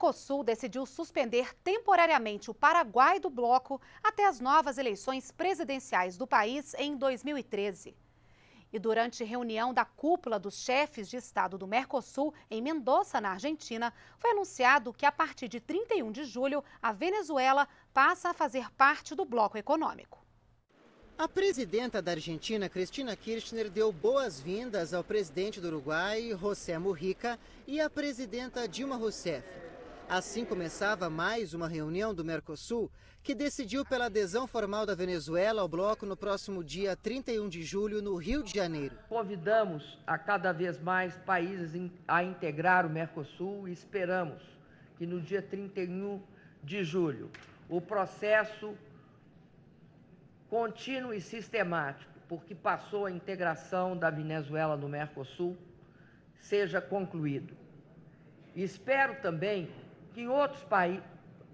Mercosul decidiu suspender temporariamente o Paraguai do bloco até as novas eleições presidenciais do país em 2013. E durante reunião da cúpula dos chefes de Estado do Mercosul, em Mendoza, na Argentina, foi anunciado que a partir de 31 de julho, a Venezuela passa a fazer parte do bloco econômico. A presidenta da Argentina, Cristina Kirchner, deu boas-vindas ao presidente do Uruguai, José Mujica, e à presidenta Dilma Rousseff. Assim começava mais uma reunião do Mercosul, que decidiu pela adesão formal da Venezuela ao bloco no próximo dia 31 de julho, no Rio de Janeiro. Convidamos a cada vez mais países a integrar o Mercosul e esperamos que no dia 31 de julho o processo contínuo e sistemático, porque passou a integração da Venezuela no Mercosul, seja concluído. E espero também que outros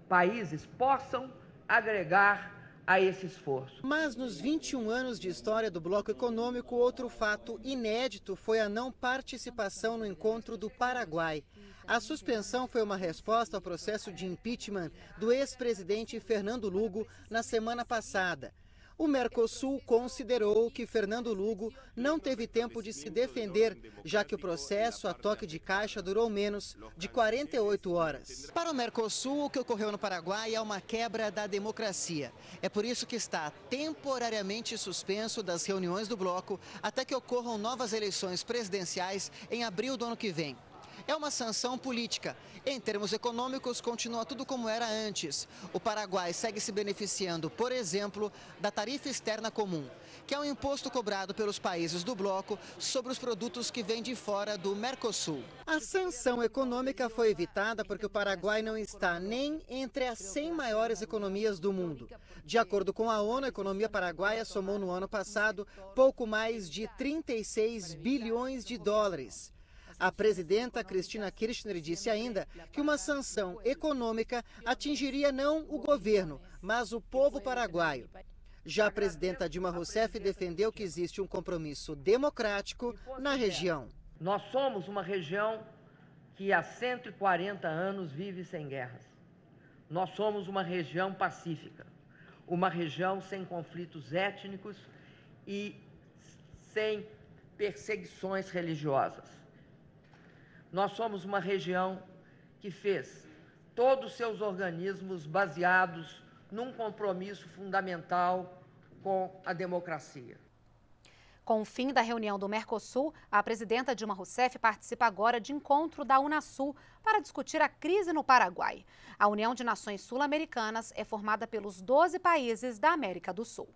países possam agregar a esse esforço. Mas nos 21 anos de história do bloco econômico, outro fato inédito foi a não participação no encontro do Paraguai. A suspensão foi uma resposta ao processo de impeachment do ex-presidente Fernando Lugo na semana passada. O Mercosul considerou que Fernando Lugo não teve tempo de se defender, já que o processo a toque de caixa durou menos de 48 horas. Para o Mercosul, o que ocorreu no Paraguai é uma quebra da democracia. É por isso que está temporariamente suspenso das reuniões do bloco até que ocorram novas eleições presidenciais em abril do ano que vem. É uma sanção política. Em termos econômicos, continua tudo como era antes. O Paraguai segue se beneficiando, por exemplo, da tarifa externa comum, que é um imposto cobrado pelos países do bloco sobre os produtos que vêm de fora do Mercosul. A sanção econômica foi evitada porque o Paraguai não está nem entre as 100 maiores economias do mundo. De acordo com a ONU, a economia paraguaia somou no ano passado pouco mais de 36 bilhões de dólares. A presidenta Cristina Kirchner disse ainda que uma sanção econômica atingiria não o governo, mas o povo paraguaio. Já a presidenta Dilma Rousseff defendeu que existe um compromisso democrático na região. Nós somos uma região que há 140 anos vive sem guerras. Nós somos uma região pacífica, uma região sem conflitos étnicos e sem perseguições religiosas. Nós somos uma região que fez todos os seus organismos baseados num compromisso fundamental com a democracia. Com o fim da reunião do Mercosul, a presidenta Dilma Rousseff participa agora de encontro da Unasul para discutir a crise no Paraguai. A União de Nações Sul-Americanas é formada pelos 12 países da América do Sul.